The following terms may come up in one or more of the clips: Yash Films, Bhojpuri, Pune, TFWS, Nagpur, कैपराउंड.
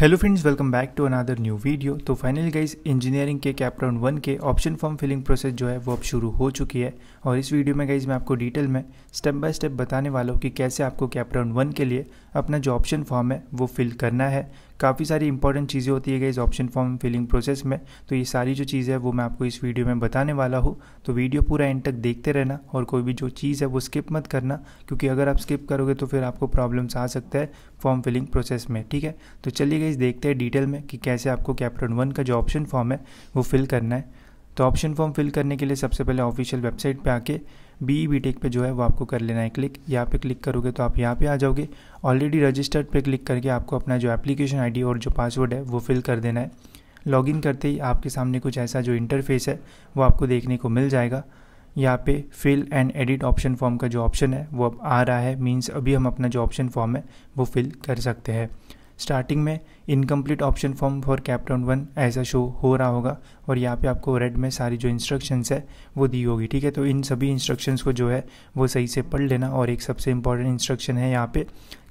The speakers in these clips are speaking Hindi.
Hello friends, welcome back to another new video. तो फाइनली गाइस, इंजीनियरिंग के कैपराउंड 1 के ऑप्शन फॉर्म फिलिंग प्रोसेस जो है वो अब शुरू हो चुकी है और इस वीडियो में गाइस मैं आपको डिटेल में स्टेप बाय स्टेप बताने वाला हूँ कि कैसे आपको कैपराउंड 1 के लिए अपना जो ऑप्शन फॉर्म है वो फिल करना है। काफ़ी सारी इंपॉर्टेंट चीज़ें होती है guys option form filling process में, तो ये सारी जो चीज़ है वो मैं आपको इस वीडियो में बताने वाला हूँ। तो वीडियो पूरा एंड तक देखते रहना और कोई भी जो चीज़ है वो स्किप मत करना, क्योंकि अगर आप स्किप करोगे तो फिर आपको प्रॉब्लम्स आ सकता है फॉर्म फिलिंग प्रोसेस में, ठीक है। तो चलिए गाइस देखते हैं डिटेल में कि कैसे आपको कैपराउंड 1 का जो ऑप्शन फॉर्म है वो फिल करना है। तो ऑप्शन फॉर्म फिल करने के लिए सबसे पहले ऑफिशियल वेबसाइट पे आके BE BTech पे जो है वो आपको कर लेना है क्लिक। यहाँ पे क्लिक करोगे तो आप यहाँ पे आ जाओगे। ऑलरेडी रजिस्टर्ड पे क्लिक करके आपको अपना जो एप्लीकेशन आईडी और जो पासवर्ड है वो फिल कर देना है। लॉगिन करते ही आपके सामने कुछ ऐसा जो इंटरफेस है वो आपको देखने को मिल जाएगा। यहाँ पे fill and edit option form का जो ऑप्शन है वो अब आ रहा है, मीन्स अभी हम अपना जो ऑप्शन फॉर्म है वो फिल कर सकते हैं। स्टार्टिंग में incomplete option form for कैपराउंड 1 ऐसा शो हो रहा होगा और यहाँ पे आपको रेड में सारी जो इंस्ट्रक्शंस है वो दी होगी, ठीक है। तो इन सभी इंस्ट्रक्शंस को जो है वो सही से पढ़ लेना। और एक सबसे इम्पॉर्टेंट इंस्ट्रक्शन है यहाँ पे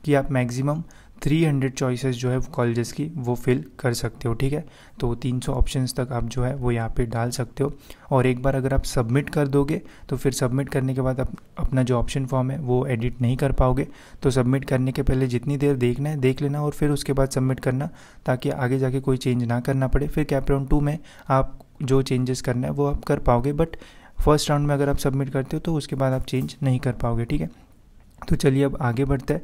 कि आप मैक्सिमम 300 चॉइसेस जो है कॉलेजेस की वो फिल कर सकते हो, ठीक है। तो 300 ऑप्शंस तक आप जो है वो यहाँ पे डाल सकते हो। और एक बार अगर आप सबमिट कर दोगे तो फिर सबमिट करने के बाद आप अपना जो ऑप्शन फॉर्म है वो एडिट नहीं कर पाओगे। तो सबमिट करने के पहले जितनी देर देखना है देख लेना और फिर उसके बाद सबमिट करना, ताकि आगे जाके कोई चेंज ना करना पड़े। फिर कैपराउंड 2 में आप जो चेंजेस करना है वो आप कर पाओगे, बट फर्स्ट राउंड में अगर आप सबमिट करते हो तो उसके बाद आप चेंज नहीं कर पाओगे, ठीक है। तो चलिए अब आगे बढ़ते हैं।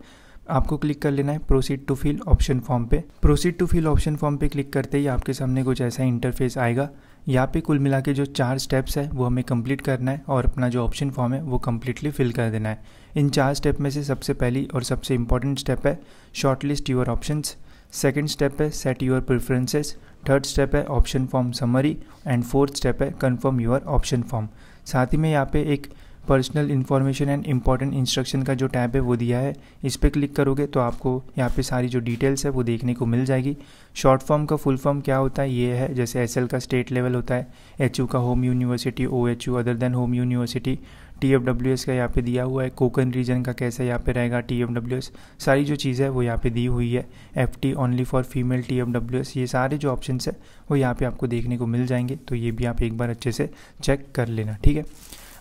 आपको क्लिक कर लेना है proceed to fill option form पे। Proceed to fill option form पे क्लिक करते ही आपके सामने कुछ ऐसा इंटरफेस आएगा। यहाँ पे कुल मिला के जो 4 स्टेप्स है वो हमें कंप्लीट करना है और अपना जो ऑप्शन फॉर्म है वो कम्प्लीटली फिल कर देना है। इन 4 स्टेप में से सबसे पहली और सबसे इम्पॉर्टेंट स्टेप है short list your options. Second step है set your preferences. Third step है option form summary and fourth step है कन्फर्म यूर ऑप्शन फॉर्म। साथ ही में यहाँ पे एक personal information and important instruction का जो टैब है वो दिया है। इस पर क्लिक करोगे तो आपको यहाँ पे सारी जो डिटेल्स है वो देखने को मिल जाएगी। शॉर्ट फॉर्म का फुल फॉर्म क्या होता है ये है, जैसे SL का स्टेट लेवल होता है, HU का home university, OHU other than home university, TFWS का यहाँ पे दिया हुआ है, कोकन रीजन का कैसे यहाँ पे रहेगा, TFWS सारी जो चीज़ है वो यहाँ पे दी हुई है। FT only for female TFWS, ये सारे जो ऑप्शंस है वो यहाँ पे आपको देखने को मिल जाएंगे। तो ये भी आप एक बार अच्छे से चेक कर लेना, ठीक है।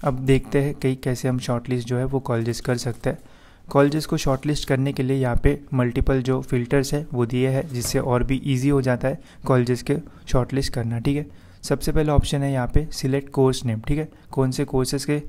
अब देखते हैं कई कैसे हम शॉर्टलिस्ट जो है वो कॉलेजेस कर सकते हैं। कॉलेजेस को शॉर्टलिस्ट करने के लिए यहाँ पे मल्टीपल जो फिल्टर्स है वो दिए हैं, जिससे और भी इजी हो जाता है कॉलेजेस के शॉर्टलिस्ट करना, ठीक है। सबसे पहला ऑप्शन है यहाँ पे सिलेक्ट कोर्स नेम, ठीक है। कौन से कोर्सेज के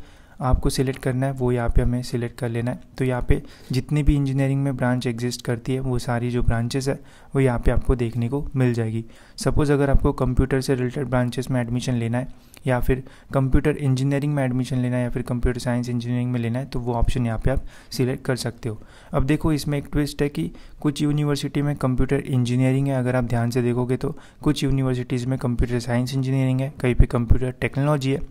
आपको सिलेक्ट करना है वो यहाँ पे हमें सिलेक्ट कर लेना है। तो यहाँ पे जितनी भी इंजीनियरिंग में ब्रांच एग्जिस्ट करती है वो सारी जो ब्रांचेस है वो यहाँ पे आपको देखने को मिल जाएगी। सपोज़ अगर आपको कंप्यूटर से रिलेटेड ब्रांचेस में एडमिशन लेना है या फिर कंप्यूटर इंजीनियरिंग में एडमिशन लेना है या फिर कंप्यूटर साइंस इंजीनियरिंग में लेना है तो वो ऑप्शन यहाँ पे आप सिलेक्ट कर सकते हो। अब देखो इसमें एक ट्विस्ट है कि कुछ यूनिवर्सिटी में कंप्यूटर इंजीनियरिंग है, अगर आप ध्यान से देखोगे तो कुछ यूनिवर्सिटीज़ में कंप्यूटर साइंस इंजीनियरिंग है, कहीं पर कंप्यूटर टेक्नोलॉजी है।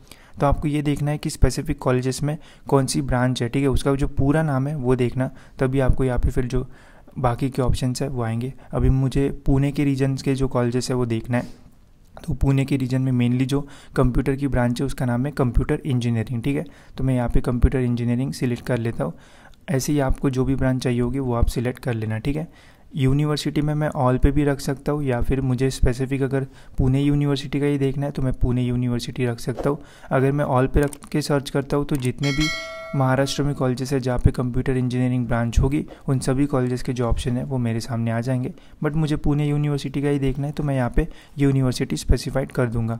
तो आपको ये देखना है कि स्पेसिफिक कॉलेजेस में कौन सी ब्रांच है, ठीक है, उसका जो पूरा नाम है वो देखना, तभी आपको यहाँ पे फिर जो बाकी के ऑप्शंस है वो आएंगे। अभी मुझे पुणे के रीजन के जो कॉलेजेस है वो देखना है, तो पुणे के रीजन में मेनली जो कंप्यूटर की ब्रांच है उसका नाम है कंप्यूटर इंजीनियरिंग, ठीक है। तो मैं यहाँ पे कंप्यूटर इंजीनियरिंग सिलेक्ट कर लेता हूँ। ऐसे ही आपको जो भी ब्रांच चाहिए होगी वो आप सिलेक्ट कर लेना, ठीक है। यूनिवर्सिटी में मैं ऑल पे भी रख सकता हूँ, या फिर मुझे स्पेसिफिक अगर पुणे यूनिवर्सिटी का ही देखना है तो मैं पुणे यूनिवर्सिटी रख सकता हूँ। अगर मैं ऑल पे रख के सर्च करता हूँ तो जितने भी महाराष्ट्र में कॉलेजेस है जहाँ पे कंप्यूटर इंजीनियरिंग ब्रांच होगी उन सभी कॉलेजेस के जो ऑप्शन है वो मेरे सामने आ जाएंगे। बट मुझे पुणे यूनिवर्सिटी का ही देखना है तो मैं यहाँ पे यूनिवर्सिटी स्पेसिफाइड कर दूँगा।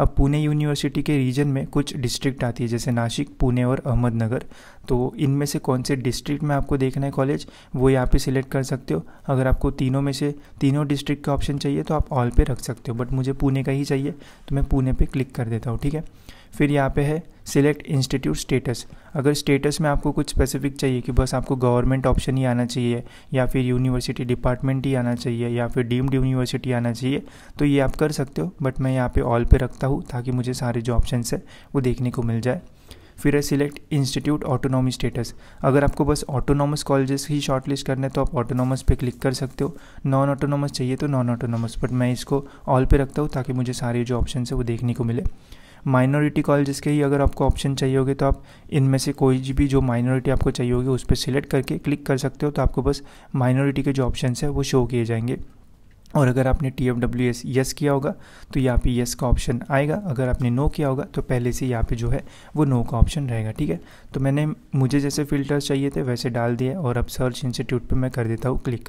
अब पुणे यूनिवर्सिटी के रीजन में कुछ डिस्ट्रिक्ट आती है, जैसे नासिक, पुणे और अहमदनगर। तो इनमें से कौन से डिस्ट्रिक्ट में आपको देखना है कॉलेज वो यहाँ पे सिलेक्ट कर सकते हो। अगर आपको तीनों में से तीनों डिस्ट्रिक्ट का ऑप्शन चाहिए तो आप ऑल पे रख सकते हो, बट मुझे पुणे का ही चाहिए तो मैं पुणे पे क्लिक कर देता हूँ, ठीक है। फिर यहाँ पे है सिलेक्ट इंस्टीट्यूट स्टेटस। अगर स्टेटस में आपको कुछ स्पेसिफिक चाहिए कि बस आपको गवर्नमेंट ऑप्शन ही आना चाहिए या फिर यूनिवर्सिटी डिपार्टमेंट ही आना चाहिए या फिर डीम्ड यूनिवर्सिटी आना चाहिए, तो ये आप कर सकते हो। बट मैं यहाँ पे ऑल पे रखता हूँ ताकि मुझे सारे जो ऑप्शंस है वो देखने को मिल जाए। फिर है सिलेक्ट इंस्टीट्यूट ऑटोनॉमी स्टेटस। अगर आपको बस ऑटोनॉमस कॉलेजेस ही शॉर्टलिस्ट करना है तो आप ऑटोनॉमस पे क्लिक कर सकते हो। नॉन ऑटोनॉमस चाहिए तो नॉन ऑटोनॉमस, बट मैं इसको ऑल पे रखता हूँ ताकि मुझे सारे जो ऑप्शन है वो देखने को मिले। माइनॉरिटी कॉलेजेस के ही अगर आपको ऑप्शन चाहिए होगी तो आप इनमें से कोई भी जो माइनॉरिटी आपको चाहिए होगी उस पर सिलेक्ट करके क्लिक कर सकते हो। तो आपको बस माइनॉरिटी के जो ऑप्शंस है वो शो किए जाएंगे। और अगर आपने TFWS यस किया होगा तो यहाँ पे यस का ऑप्शन आएगा, अगर आपने नो किया होगा तो पहले से यहाँ पे जो है वो नो का ऑप्शन रहेगा। ठीक है, तो मैंने मुझे जैसे फ़िल्टर्स चाहिए थे वैसे डाल दिए और अब सर्च इंस्टीट्यूट पे मैं कर देता हूँ क्लिक।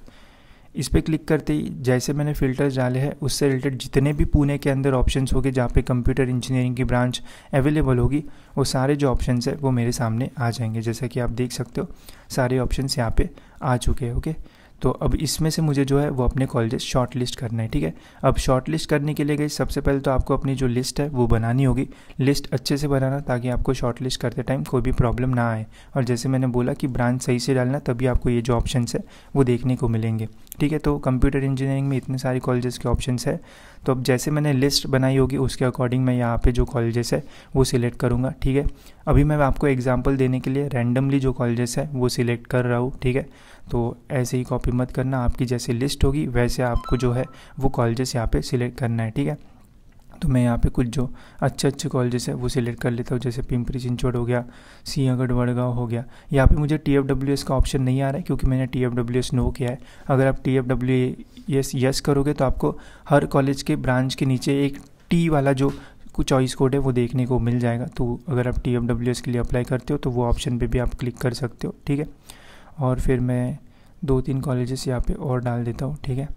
इस पर क्लिक करते ही जैसे मैंने फ़िल्टर्स डाले हैं उससे रिलेटेड जितने भी पुणे के अंदर ऑप्शंस होंगे जहाँ पे कंप्यूटर इंजीनियरिंग की ब्रांच अवेलेबल होगी वो सारे जो ऑप्शंस है वो मेरे सामने आ जाएंगे। जैसा कि आप देख सकते हो सारे ऑप्शंस यहाँ पे आ चुके हैं। ओके, तो अब इसमें से मुझे जो है वो अपने कॉलेजेस शॉर्ट लिस्ट करना है। ठीक है, अब शॉर्ट लिस्ट करने के लिए गई सबसे पहले तो आपको अपनी जो लिस्ट है वो बनानी होगी। लिस्ट अच्छे से बनाना ताकि आपको शॉर्ट लिस्ट करते टाइम कोई भी प्रॉब्लम ना आए, और जैसे मैंने बोला कि ब्रांच सही से डालना, तभी आपको ये जो ऑप्शंस है वो देखने को मिलेंगे। ठीक है, तो कंप्यूटर इंजीनियरिंग में इतने सारे कॉलेजेस के ऑप्शंस है, तो अब जैसे मैंने लिस्ट बनाई होगी उसके अकॉर्डिंग मैं यहाँ पे जो कॉलेजेस है वो सिलेक्ट करूँगा। ठीक है, अभी मैं आपको एग्जांपल देने के लिए रैंडमली जो कॉलेजेस है वो सिलेक्ट कर रहा हूँ। ठीक है, तो ऐसे ही कॉपी मत करना, आपकी जैसे लिस्ट होगी वैसे आपको जो है वो कॉलेजेस यहाँ पे सिलेक्ट करना है। ठीक है, तो मैं यहाँ पे कुछ जो अच्छे अच्छे कॉलेजेस है वो सिलेक्ट कर लेता हूँ, जैसे पिंपरी चिंचवड हो गया, सिंहगढ़ वड़गांव हो गया। यहाँ पे मुझे TFWS का ऑप्शन नहीं आ रहा है क्योंकि मैंने TFWS नो किया है। अगर आप TFWS यस करोगे तो आपको हर कॉलेज के ब्रांच के नीचे एक टी वाला जो कुछ चॉइस कोड है वो देखने को मिल जाएगा। तो अगर आप TFWS के लिए अप्लाई करते हो तो वो ऑप्शन पर भी आप क्लिक कर सकते हो। ठीक है, और फिर मैं 2-3 कॉलेजेस यहाँ पे और डाल देता हूँ। ठीक है,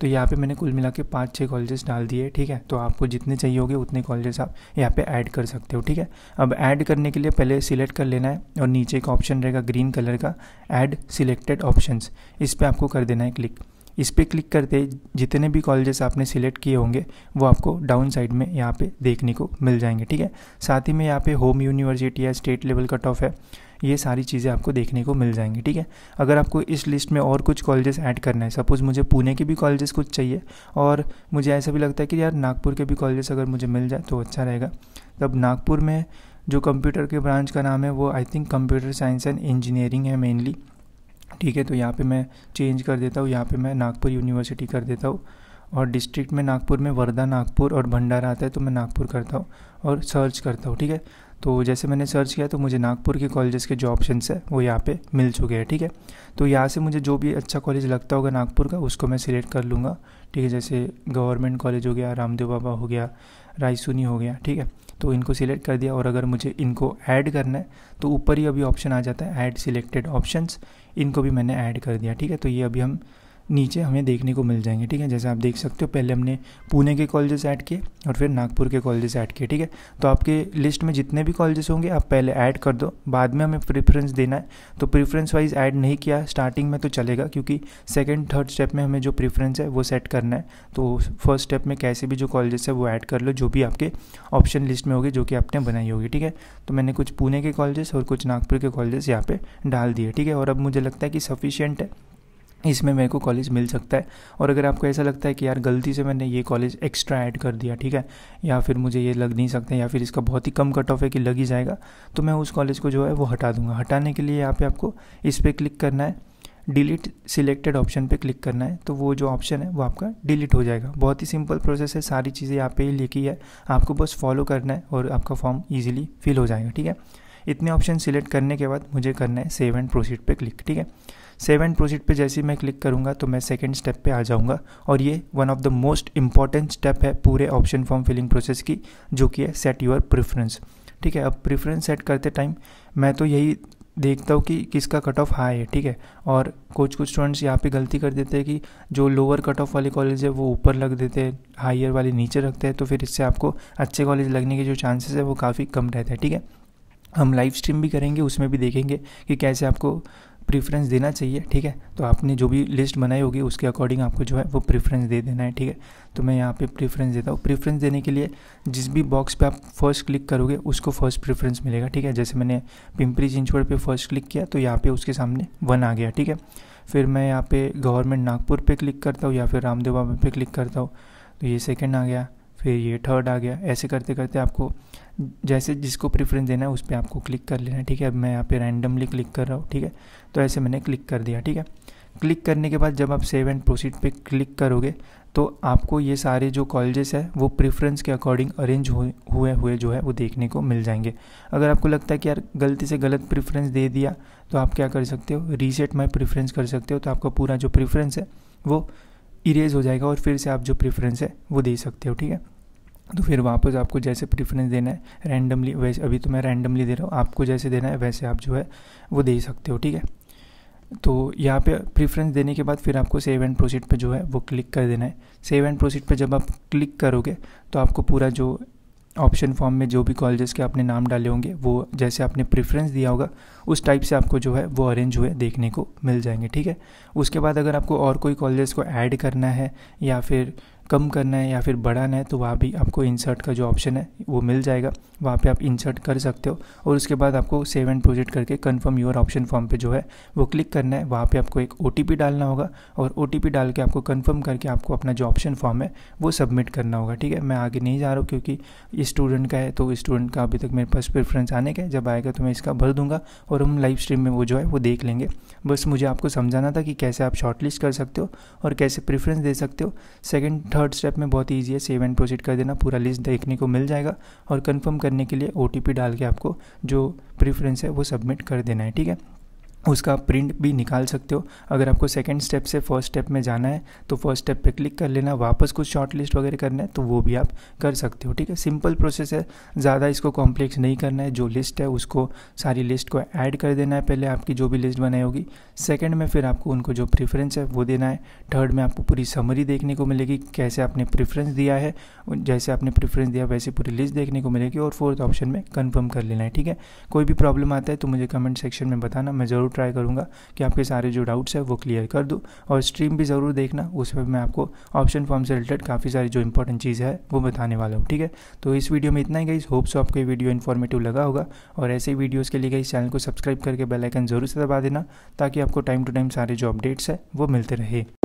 तो यहाँ पे मैंने कुल मिला के 5-6 कॉलेजेस डाल दिए। ठीक है, तो आपको जितने चाहिए होंगे उतने कॉलेजेस आप यहाँ पे ऐड कर सकते हो। ठीक है, अब ऐड करने के लिए पहले सिलेक्ट कर लेना है और नीचे का ऑप्शन रहेगा ग्रीन कलर का ऐड सिलेक्टेड ऑप्शंस, इस पर आपको कर देना है क्लिक। इस पर क्लिक करते जितने भी कॉलेजेस आपने सिलेक्ट किए होंगे वो आपको डाउन साइड में यहाँ पे देखने को मिल जाएंगे। ठीक है, साथ ही में यहाँ पे होम यूनिवर्सिटी या स्टेट लेवल कट ऑफ है, ये सारी चीज़ें आपको देखने को मिल जाएंगी। ठीक है, अगर आपको इस लिस्ट में और कुछ कॉलेजेस ऐड करना है, सपोज़ मुझे पुणे के भी कॉलेजेस कुछ चाहिए और मुझे ऐसा भी लगता है कि यार नागपुर के भी कॉलेजेस अगर मुझे मिल जाए तो अच्छा रहेगा। तब नागपुर में जो कंप्यूटर के ब्रांच का नाम है वो I think computer science and engineering है मेनली। ठीक है, तो यहाँ पे मैं चेंज कर देता हूँ, यहाँ पे मैं नागपुर यूनिवर्सिटी कर देता हूँ, और डिस्ट्रिक्ट में नागपुर में वर्धा, नागपुर और भंडारा आता है तो मैं नागपुर करता हूँ और सर्च करता हूँ। ठीक है, तो जैसे मैंने सर्च किया तो मुझे नागपुर के कॉलेजेस के जो ऑप्शंस है वो यहाँ पे मिल चुके हैं। ठीक है, तो यहाँ से मुझे जो भी अच्छा कॉलेज लगता होगा नागपुर का उसको मैं सिलेक्ट कर लूँगा। ठीक है, जैसे गवर्नमेंट कॉलेज हो गया, रामदेव बाबा हो गया, रायसुनी हो गया। ठीक है, तो इनको सिलेक्ट कर दिया, और अगर मुझे इनको ऐड करना है तो ऊपर ही अभी ऑप्शन आ जाता है ऐड सिलेक्टेड ऑप्शंस, इनको भी मैंने ऐड कर दिया। ठीक है, तो ये अभी हम नीचे हमें देखने को मिल जाएंगे। ठीक है, जैसे आप देख सकते हो पहले हमने पुणे के कॉलेजेस ऐड किए और फिर नागपुर के कॉलेजेस ऐड किए। ठीक है, तो आपके लिस्ट में जितने भी कॉलेजेस होंगे आप पहले ऐड कर दो, बाद में हमें प्रेफरेंस देना है। तो प्रेफरेंस वाइज ऐड नहीं किया स्टार्टिंग में तो चलेगा, क्योंकि सेकंड थर्ड स्टेप में हमें जो प्रेफरेंस है वो सेट करना है। तो फर्स्ट स्टेप में कैसे भी जो कॉलेजेस है वो ऐड कर लो, जो भी आपके ऑप्शन लिस्ट में होगी, जो कि आपने बनाई होगी। ठीक है, तो मैंने कुछ पुणे के कॉलेजेस और कुछ नागपुर के कॉलेजेस यहाँ पे डाल दिए। ठीक है, और अब मुझे लगता है कि सफिशिएंट है, इसमें मेरे को कॉलेज मिल सकता है। और अगर आपको ऐसा लगता है कि यार गलती से मैंने ये कॉलेज एक्स्ट्रा ऐड कर दिया, ठीक है, या फिर मुझे ये लग नहीं सकता, या फिर इसका बहुत ही कम कट ऑफ है कि लग ही जाएगा, तो मैं उस कॉलेज को जो है वो हटा दूंगा। हटाने के लिए यहाँ पे आपको इस पर क्लिक करना है, डिलीट सिलेक्टेड ऑप्शन पे क्लिक करना है, तो वो जो ऑप्शन है वो आपका डिलीट हो जाएगा। बहुत ही सिंपल प्रोसेस है, सारी चीज़ें यहाँ पे ही लिखी है, आपको बस फॉलो करना है और आपका फॉर्म ईजिली फिल हो जाएगा। ठीक है, इतने ऑप्शन सिलेक्ट करने के बाद मुझे करना है सेव एंड प्रोसीड पे क्लिक। ठीक है, सेव एंड प्रोसीड पे जैसे ही मैं क्लिक करूँगा तो मैं सेकंड स्टेप पे आ जाऊँगा, और ये one of the most important step है पूरे ऑप्शन फॉर्म फिलिंग प्रोसेस की, जो कि है सेट योर प्रेफरेंस। ठीक है, अब प्रेफरेंस सेट करते टाइम मैं तो यही देखता हूँ कि किसका कट ऑफ हाई है। ठीक है, और कुछ कुछ स्टूडेंट्स यहाँ पे गलती कर देते हैं कि जो लोअर कट ऑफ वाले कॉलेज है वो ऊपर लग देते हैं, हायर वाले नीचे रखते हैं, तो फिर इससे आपको अच्छे कॉलेज लगने के जो चांसेस है वो काफ़ी कम रहते हैं। ठीक है, हम लाइव स्ट्रीम भी करेंगे, उसमें भी देखेंगे कि कैसे आपको प्रेफरेंस देना चाहिए। ठीक है, तो आपने जो भी लिस्ट बनाई होगी उसके अकॉर्डिंग आपको जो है वो प्रेफरेंस दे देना है। ठीक है, तो मैं यहाँ पे प्रेफरेंस देता हूँ। प्रेफरेंस देने के लिए जिस भी बॉक्स पे आप फर्स्ट क्लिक करोगे उसको फर्स्ट प्रेफरेंस मिलेगा। ठीक है, जैसे मैंने पिंपरी चिंचवड पे फर्स्ट क्लिक किया तो यहाँ पे उसके सामने 1 आ गया। ठीक है, फिर मैं यहाँ पे गवर्नमेंट नागपुर पे क्लिक करता हूँ या फिर रामदेव बाबा पे क्लिक करता हूँ तो ये 2nd आ गया, फिर ये 3rd आ गया। ऐसे करते करते आपको जैसे जिसको प्रेफरेंस देना है उस पर आपको क्लिक कर लेना है। ठीक है, अब मैं यहाँ पे रैंडमली क्लिक कर रहा हूँ। ठीक है, तो ऐसे मैंने क्लिक कर दिया। ठीक है, क्लिक करने के बाद जब आप सेव एंड प्रोसीड पे क्लिक करोगे तो आपको ये सारे जो कॉलेजेस है वो प्रेफरेंस के अकॉर्डिंग अरेंज हुए जो है वो देखने को मिल जाएंगे। अगर आपको लगता है कि यार गलती से गलत प्रेफरेंस दे दिया तो आप क्या कर सकते हो, रीसेट माय प्रेफरेंस कर सकते हो, तो आपका पूरा जो प्रेफरेंस है वो इरेज हो जाएगा और फिर से आप जो प्रेफरेंस है वो दे सकते हो, ठीक है। तो फिर वापस आपको जैसे प्रेफरेंस देना है रैंडमली, वैसे अभी तो मैं रैंडमली दे रहा हूँ, आपको जैसे देना है वैसे आप जो है वो दे सकते हो, ठीक है। तो यहाँ पे प्रेफरेंस देने के बाद फिर आपको सेव एंड प्रोसीड पे जो है वो क्लिक कर देना है। सेव एंड प्रोसीड पे जब आप क्लिक करोगे तो आपको पूरा जो ऑप्शन फॉर्म में जो भी कॉलेजेस के आपने नाम डाले होंगे वो जैसे आपने प्रेफरेंस दिया होगा उस टाइप से आपको जो है वो अरेंज हुए देखने को मिल जाएंगे, ठीक है। उसके बाद अगर आपको और कोई कॉलेजेस को ऐड करना है या फिर कम करना है या फिर बढ़ाना है तो वहाँ भी आपको इंसर्ट का जो ऑप्शन है वो मिल जाएगा, वहाँ पे आप इंसर्ट कर सकते हो। और उसके बाद आपको सेव एंड प्रोसीड करके कन्फर्म योर ऑप्शन फॉर्म पे जो है वो क्लिक करना है। वहाँ पे आपको एक OTP डालना होगा और OTP डाल के आपको कन्फर्म करके आपको अपना जो ऑप्शन फॉर्म है वो सबमिट करना होगा, ठीक है। मैं आगे नहीं जा रहा हूँ क्योंकि स्टूडेंट का है, तो स्टूडेंट का अभी तक मेरे पास प्रेफरेंस आने का है, जब आएगा तो मैं इसका भर दूंगा और हम लाइव स्ट्रीम में वो जो है वो देख लेंगे। बस मुझे आपको समझाना था कि कैसे आप शॉर्टलिस्ट कर सकते हो और कैसे प्रेफरेंस दे सकते हो। सेकेंड थर्ड स्टेप में बहुत ईजी है, सेव एंड प्रोसीड कर देना, पूरा लिस्ट देखने को मिल जाएगा और कंफर्म करने के लिए OTP डाल के आपको जो प्रेफरेंस है वो सबमिट कर देना है, ठीक है। उसका प्रिंट भी निकाल सकते हो। अगर आपको सेकंड स्टेप से फर्स्ट स्टेप में जाना है तो फर्स्ट स्टेप पे क्लिक कर लेना, वापस कुछ शॉर्ट लिस्ट वगैरह करना है तो वो भी आप कर सकते हो, ठीक है। सिंपल प्रोसेस है, ज़्यादा इसको कॉम्प्लेक्स नहीं करना है। जो लिस्ट है उसको सारी लिस्ट को ऐड कर देना है, पहले आपकी जो भी लिस्ट बनाई होगी। सेकेंड में फिर आपको उनको जो प्रेफरेंस है वो देना है। थर्ड में आपको पूरी समरी देखने को मिलेगी, कैसे आपने प्रेफरेंस दिया है, जैसे आपने प्रेफरेंस दिया वैसे पूरी लिस्ट देखने को मिलेगी। और फोर्थ ऑप्शन में कन्फर्म कर लेना है, ठीक है। कोई भी प्रॉब्लम आता है तो मुझे कमेंट सेक्शन में बताना, मैं ज़रूर ट्राई करूँगा कि आपके सारे जो डाउट्स है वो क्लियर कर दूँ। और स्ट्रीम भी ज़रूर देखना, उसमें मैं आपको ऑप्शन फॉर्म से रिलेटेड काफ़ी सारी जो इंपॉर्टेंट चीज़ है वो बताने वाला हूँ, ठीक है। तो इस वीडियो में इतना ही गाइस, होप्स आपको ये वीडियो इन्फॉर्मेटिव लगा होगा। और ऐसे ही वीडियोज़ के लिए गाइस चैनल को सब्सक्राइब करके बेल आइकन ज़रूर से दबा देना ताकि आपको टाइम टू टाइम सारे जो अपडेट्स है वो मिलते रहे।